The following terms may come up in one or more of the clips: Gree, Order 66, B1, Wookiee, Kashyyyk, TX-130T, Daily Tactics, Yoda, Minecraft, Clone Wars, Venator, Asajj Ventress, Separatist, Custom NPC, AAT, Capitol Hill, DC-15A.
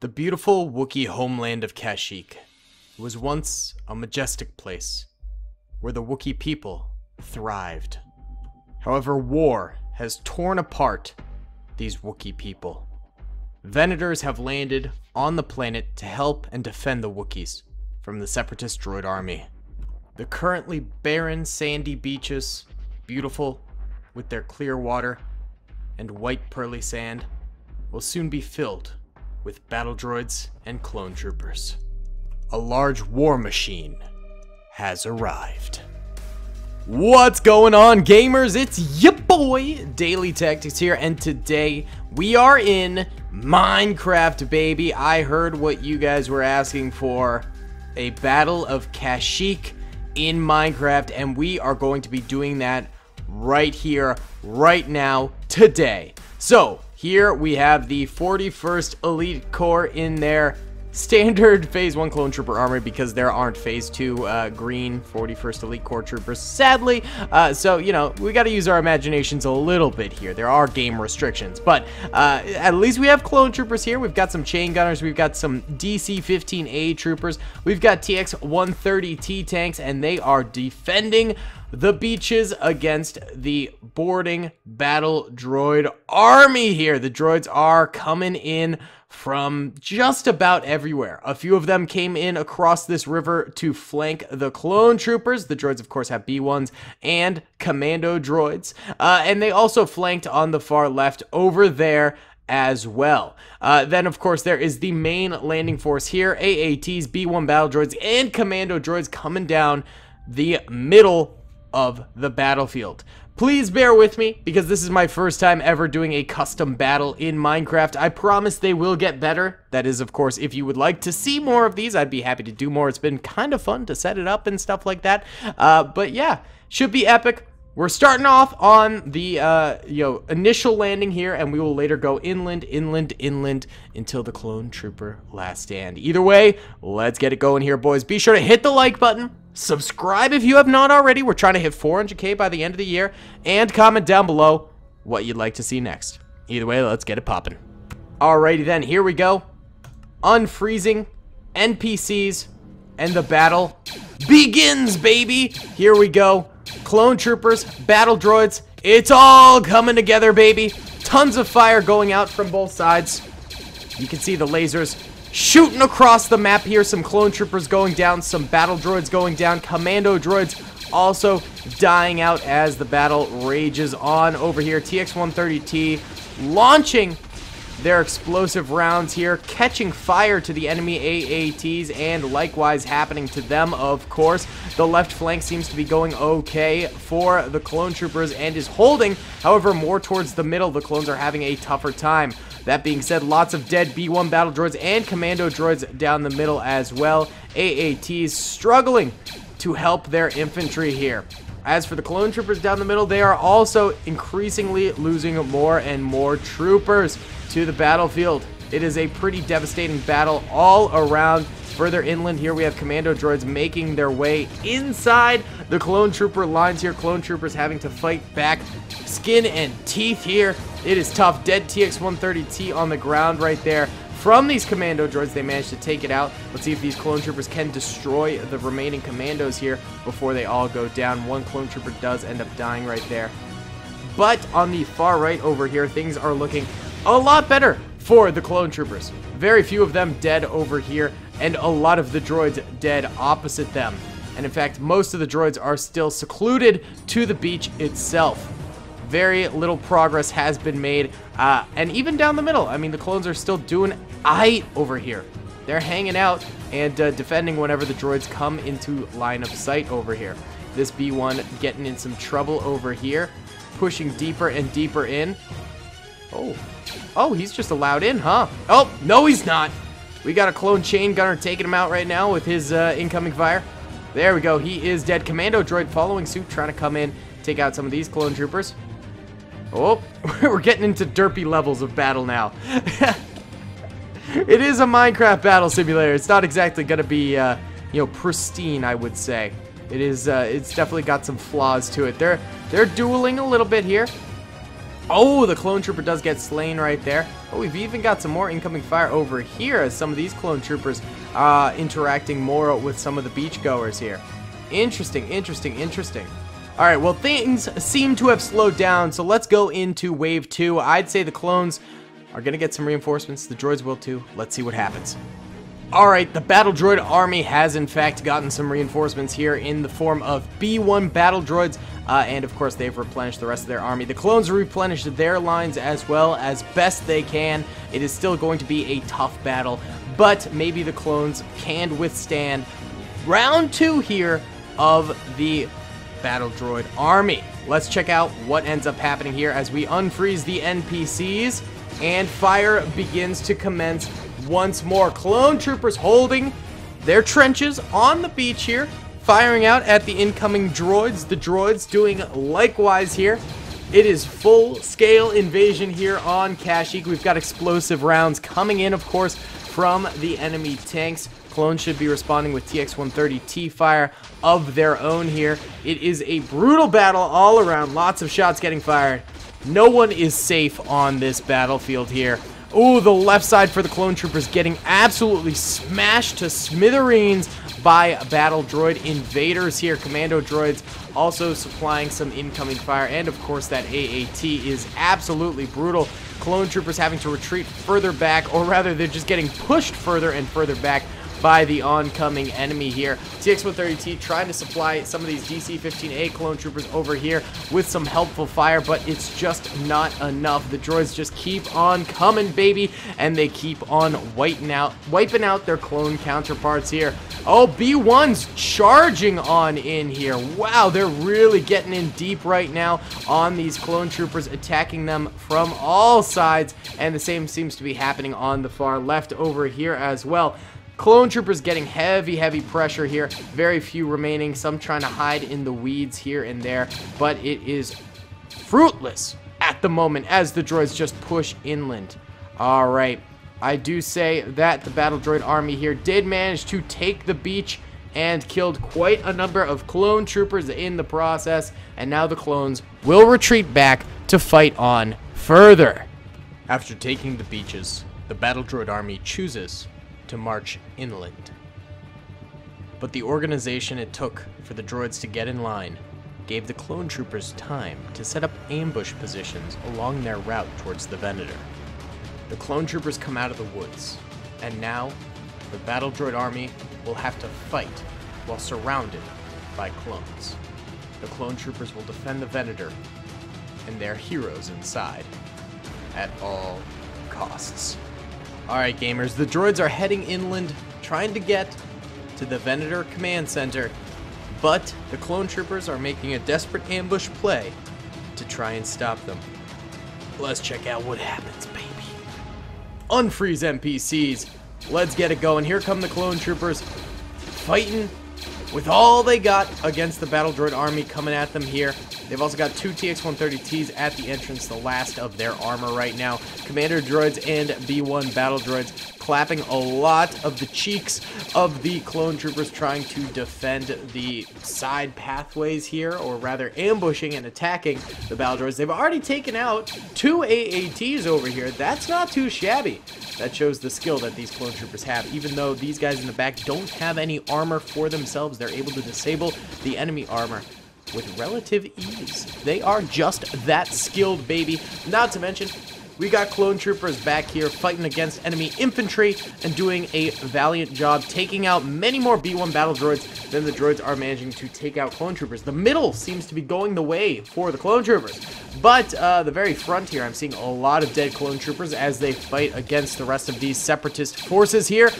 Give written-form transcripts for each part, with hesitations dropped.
The beautiful Wookiee homeland of Kashyyyk was once a majestic place where the Wookiee people thrived. However, war has torn apart these Wookiee people. Venators have landed on the planet to help and defend the Wookiees from the Separatist droid army. The currently barren sandy beaches, beautiful with their clear water and white pearly sand, will soon be filled with battle droids and clone troopers. A large war machine has arrived. What's going on, gamers? It's your boy Daily Tactics here, and today we are in Minecraft, baby. I heard what you guys were asking for, a battle of Kashyyyk in Minecraft, and we are going to be doing that right here, right now, today. So here we have the 41st Elite Corps in their standard Phase 1 Clone Trooper armor, because there aren't Phase 2 green 41st Elite Corps Troopers, sadly. So, you know, we got to use our imaginations a little bit here. There are game restrictions, but at least we have Clone Troopers here. We've got some Chain Gunners. We've got some DC-15A Troopers. We've got TX-130T tanks, and they are defending the beaches against the boarding battle droid army here. The droids are coming in from just about everywhere. A few of them came in across this river to flank the clone troopers. The droids, of course, have B1s and commando droids. And they also flanked on the far left over there as well. Then, of course, there is the main landing force here. AATs, B1 battle droids, and commando droids coming down the middle of the battlefield. Please bear with me, because this is my first time ever doing a custom battle in Minecraft. I promise they will get better. That is, of course, if you would like to see more of these, I'd be happy to do more. It's been kind of fun to set it up and stuff like that. But yeah, should be epic. We're starting off on the initial landing here, and we will later go inland, inland, inland until the clone trooper last stand. Either way, let's get it going here, boys. Be sure to hit the like button. Subscribe if you have not already. We're trying to hit 400k by the end of the year, and comment down below what you'd like to see next. Either way, let's get it popping. Alrighty then, here we go. Unfreezing NPCs, and the battle begins, baby. Here we go. Clone troopers, battle droids, it's all coming together, baby. Tons of fire going out from both sides. You can see the lasers shooting across the map here. Some clone troopers going down, some battle droids going down, commando droids also dying out as the battle rages on over here. TX-130T launching their explosive rounds here, catching fire to the enemy AATs, and likewise happening to them, of course. The left flank seems to be going okay for the clone troopers and is holding. However, more towards the middle, the clones are having a tougher time. That being said, lots of dead B1 battle droids and commando droids down the middle as well. AATs struggling to help their infantry here. As for the clone troopers down the middle, they are also increasingly losing more and more troopers to the battlefield. It is a pretty devastating battle all around. Further inland here, we have commando droids making their way inside the clone trooper lines here. Clone troopers having to fight back skin and teeth here. It is tough. Dead TX-130T on the ground right there. From these commando droids, they managed to take it out. Let's see if these clone troopers can destroy the remaining commandos here before they all go down. One clone trooper does end up dying right there. But on the far right over here, things are looking a lot better for the clone troopers. Very few of them dead over here, and a lot of the droids dead opposite them. And in fact, most of the droids are still secluded to the beach itself. Very little progress has been made, and even down the middle, I mean, the clones are still doing aight over here. They're hanging out and defending whenever the droids come into line of sight over here. This B1 getting in some trouble over here, pushing deeper and deeper in. Oh, he's just allowed in, huh? Oh, no, he's not. We got a clone chain gunner taking him out right now with his incoming fire. There we go. He is dead. Commando droid following suit, trying to come in, take out some of these clone troopers. Oh, we're getting into derpy levels of battle now. It is a Minecraft battle simulator. It's not exactly going to be, pristine, I would say. It is. It's definitely got some flaws to it. They're dueling a little bit here. Oh, the clone trooper does get slain right there. But we've even got some more incoming fire over here as some of these clone troopers interacting more with some of the beachgoers here. Interesting, interesting, interesting. Alright, well, things seem to have slowed down, so let's go into Wave 2. I'd say the clones are going to get some reinforcements. The droids will too. Let's see what happens. Alright, the battle droid army has in fact gotten some reinforcements here in the form of B1 battle droids, and of course they've replenished the rest of their army. The clones replenished their lines as well as best they can. It is still going to be a tough battle, but maybe the clones can withstand round 2 here of the battle droid army. Let's check out what ends up happening here as we unfreeze the NPCs and fire begins to commence. Once more, clone troopers holding their trenches on the beach here, firing out at the incoming droids. The droids doing likewise here. It is full-scale invasion here on Kashyyyk. We've got explosive rounds coming in, of course, from the enemy tanks. Clones should be responding with TX-130T fire of their own here. It is a brutal battle all around. Lots of shots getting fired. No one is safe on this battlefield here. Ooh, the left side for the clone troopers getting absolutely smashed to smithereens by battle droid invaders here. Commando droids also supplying some incoming fire. And of course that AAT is absolutely brutal. Clone troopers having to retreat further back, or rather they're just getting pushed further and further back by the oncoming enemy here. TX-130T trying to supply some of these DC-15A clone troopers over here with some helpful fire, but it's just not enough. The droids just keep on coming, baby, and they keep on wiping out their clone counterparts here. Oh, B1's charging on in here. Wow, they're really getting in deep right now on these clone troopers, attacking them from all sides, and the same seems to be happening on the far left over here as well. Clone troopers getting heavy, heavy pressure here. Very few remaining. Some trying to hide in the weeds here and there. But it is fruitless at the moment as the droids just push inland. All right. I do say that the battle droid army here did manage to take the beach and killed quite a number of clone troopers in the process. And now the clones will retreat back to fight on further. After taking the beaches, the battle droid army chooses to march inland. But the organization it took for the droids to get in line gave the clone troopers time to set up ambush positions along their route towards the Venator. The clone troopers come out of the woods, and now the battle droid army will have to fight while surrounded by clones. The clone troopers will defend the Venator and their heroes inside at all costs. Alright gamers, the droids are heading inland, trying to get to the Venator Command Center, but the clone troopers are making a desperate ambush play to try and stop them. Let's check out what happens, baby. Unfreeze NPCs. Let's get it going. Here come the clone troopers, fighting with all they got against the battle droid army coming at them here. They've also got two TX-130Ts at the entrance, the last of their armor right now. Commander droids and B1 battle droids clapping a lot of the cheeks of the clone troopers trying to defend the side pathways here, or rather ambushing and attacking the battle droids. They've already taken out two AATs over here. That's not too shabby. That shows the skill that these clone troopers have. Even though these guys in the back don't have any armor for themselves, they're able to disable the enemy armor with relative ease. They are just that skilled, baby. Not to mention, we got clone troopers back here fighting against enemy infantry and doing a valiant job, taking out many more B1 battle droids than the droids are managing to take out clone troopers. The middle seems to be going the way for the clone troopers, but the very front here, I'm seeing a lot of dead clone troopers as they fight against the rest of these separatist forces here.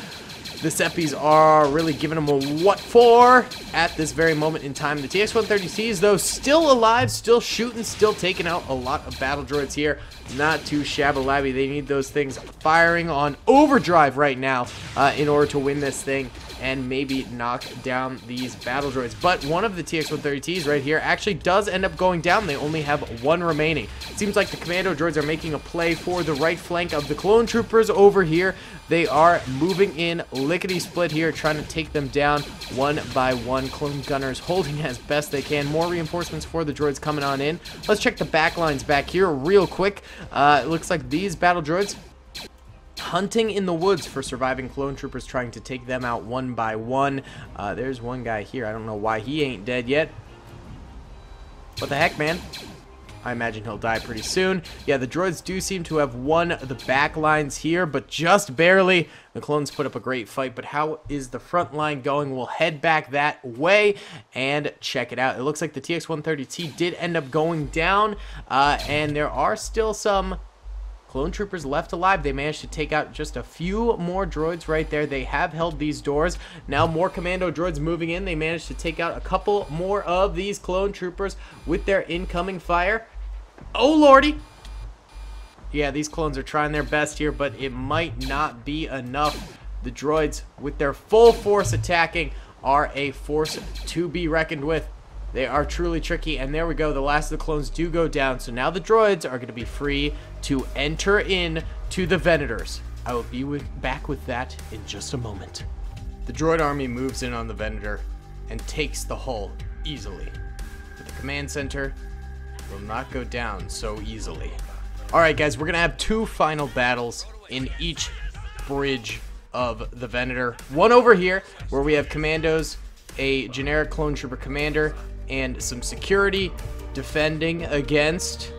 The Seppies are really giving them a what for at this very moment in time. The TX-130Ts, though, still alive, still shooting, still taking out a lot of battle droids here. Not too shabba-labby. They need those things firing on overdrive right now in order to win this thing and maybe knock down these battle droids. But one of the TX-130Ts right here actually does end up going down. They only have one remaining. It seems like the commando droids are making a play for the right flank of the clone troopers over here. They are moving in lickety-split here, trying to take them down one by one. Clone gunners holding as best they can. More reinforcements for the droids coming on in. Let's check the back lines back here real quick. It looks like these battle droids hunting in the woods for surviving clone troopers, trying to take them out one by one. There's one guy here. I don't know why he ain't dead yet. What the heck, man? I imagine he'll die pretty soon. Yeah, the droids do seem to have won the back lines here, but just barely. The clones put up a great fight, but how is the front line going? We'll head back that way and check it out. It looks like the TX-130T did end up going down, and there are still some clone troopers left alive. They managed to take out just a few more droids right there. They have held these doors. Now more commando droids moving in. They managed to take out a couple more of these clone troopers with their incoming fire. Oh lordy! Yeah, these clones are trying their best here, but it might not be enough. The droids, with their full force attacking, are a force to be reckoned with. They are truly tricky, and there we go. The last of the clones do go down, so now the droids are going to be free to enter in to the Venators. I will be back with that in just a moment. The droid army moves in on the Venator and takes the hull easily. But the command center will not go down so easily. Alright guys, we're going to have two final battles in each bridge of the Venator. One over here, where we have commandos, a generic clone trooper commander, and some security defending against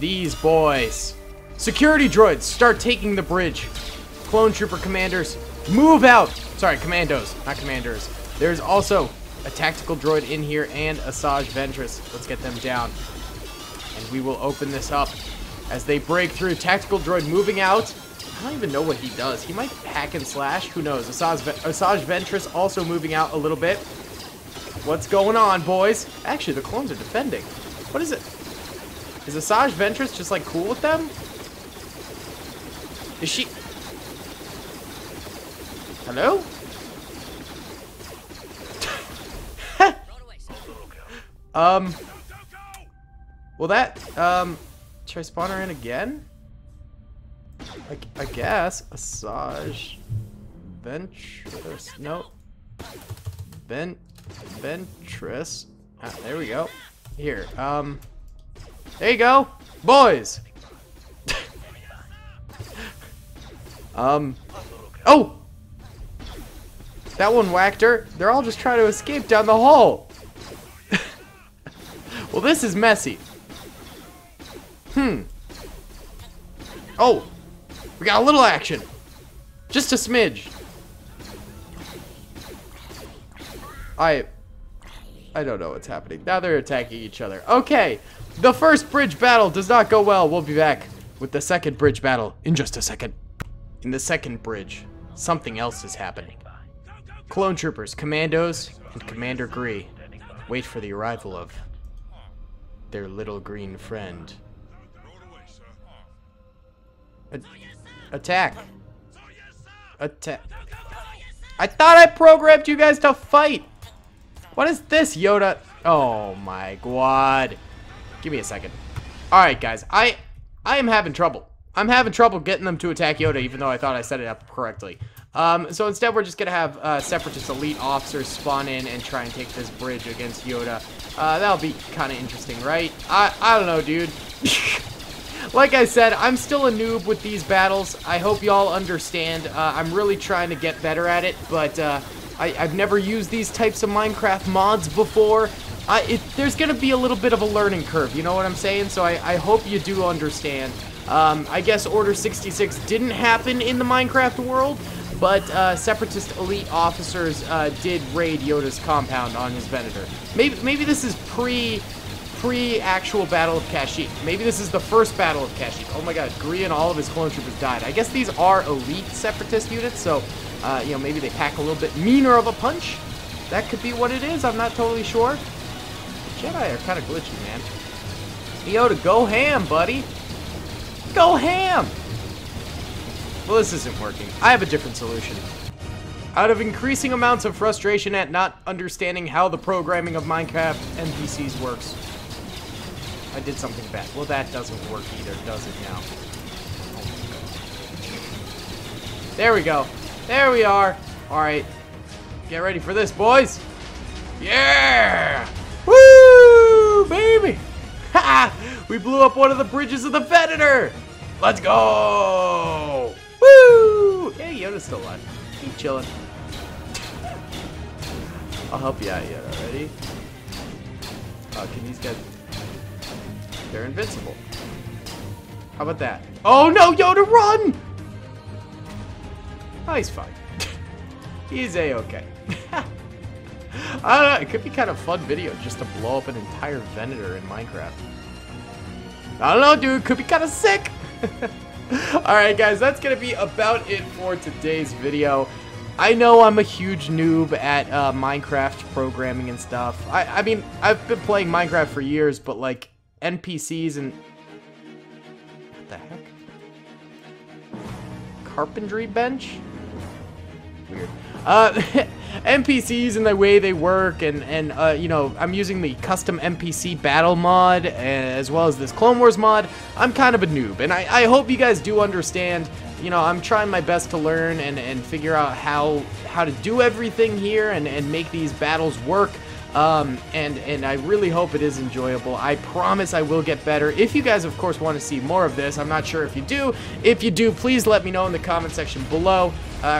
these boys. Security droids start taking the bridge. Clone trooper commanders move out. Sorry, commandos, not commanders. There's also a tactical droid in here and Asajj Ventress. Let's get them down. And we will open this up as they break through. Tactical droid moving out. I don't even know what he does. He might hack and slash. Who knows? Asajj Ventress also moving out a little bit. What's going on, boys? Actually, the clones are defending. What is it? Is Asajj Ventress just, like, cool with them? Is she... Hello? Well, that... Should I spawn her in again? I guess. Asajj Ventress. No. Ventress. Ah, there we go. Here. There you go, boys. Oh, that one whacked her. They're all just trying to escape down the hole. Well, this is messy. Oh, we got a little action, just a smidge. I don't know what's happening. Now they're attacking each other. Okay, the first bridge battle does not go well. We'll be back with the second bridge battle in just a second. In the second bridge, something else is happening. Clone troopers, commandos, and Commander Gree wait for the arrival of their little green friend. Attack. Attack. I thought I programmed you guys to fight. What is this, Yoda? Oh my god. Give me a second. Alright guys, I am having trouble. I'm having trouble getting them to attack Yoda, even though I thought I set it up correctly. So instead we're just gonna have Separatist elite officers spawn in and try and take this bridge against Yoda. That'll be kind of interesting, right? I don't know, dude. Like I said, I'm still a noob with these battles. I hope y'all understand. I'm really trying to get better at it, but I've never used these types of Minecraft mods before. There's going to be a little bit of a learning curve, you know what I'm saying? So I hope you do understand. I guess Order 66 didn't happen in the Minecraft world, but Separatist elite officers did raid Yoda's compound on his Venator. Maybe this is pre-actual Battle of Kashyyyk. Maybe this is the first Battle of Kashyyyk. Oh my god, Gree and all of his clone troopers died. I guess these are elite Separatist units, so, you know, maybe they pack a little bit meaner of a punch. That could be what it is, I'm not totally sure. The Jedi are kind of glitchy, man. Yoda, go ham, buddy! Go ham! Well, this isn't working. I have a different solution. Out of increasing amounts of frustration at not understanding how the programming of Minecraft NPCs works, I did something bad. Well, that doesn't work either, does it now? Oh my god. There we go. There we are. Alright. Get ready for this, boys. Yeah! Woo! Baby! Ha! We blew up one of the bridges of the Venator! Let's go! Woo! Hey, Yoda's still alive. Keep chilling. I'll help you out, Yoda. Ready? Can these guys... They're invincible. How about that? Oh no, Yoda, run! Oh, he's fine. He's a-okay. I don't know, it could be kind of fun video just to blow up an entire Venator in Minecraft. I don't know, dude, could be kind of sick. Alright guys, that's gonna be about it for today's video. I know I'm a huge noob at Minecraft programming and stuff. I mean, I've been playing Minecraft for years, but like NPCs and... What the heck? Carpentry bench? Weird. NPCs and the way they work, and you know, I'm using the custom NPC battle mod as well as this Clone Wars mod. I'm kind of a noob, and I hope you guys do understand. You know, I'm trying my best to learn and figure out how to do everything here and make these battles work. And I really hope it is enjoyable. I promise I will get better. If you guys, of course, want to see more of this, I'm not sure if you do. If you do, please let me know in the comment section below.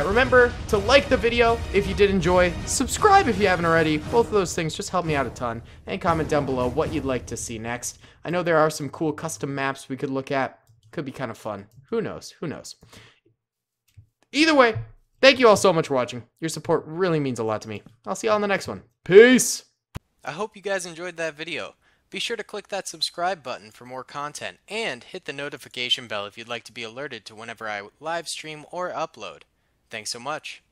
Remember to like the video if you did enjoy. Subscribe if you haven't already. Both of those things just help me out a ton. And comment down below what you'd like to see next. I know there are some cool custom maps we could look at. Could be kind of fun. Who knows? Who knows? Either way, thank you all so much for watching. Your support really means a lot to me. I'll see y'all in the next one. Peace! I hope you guys enjoyed that video. Be sure to click that subscribe button for more content and hit the notification bell if you'd like to be alerted to whenever I live stream or upload. Thanks so much.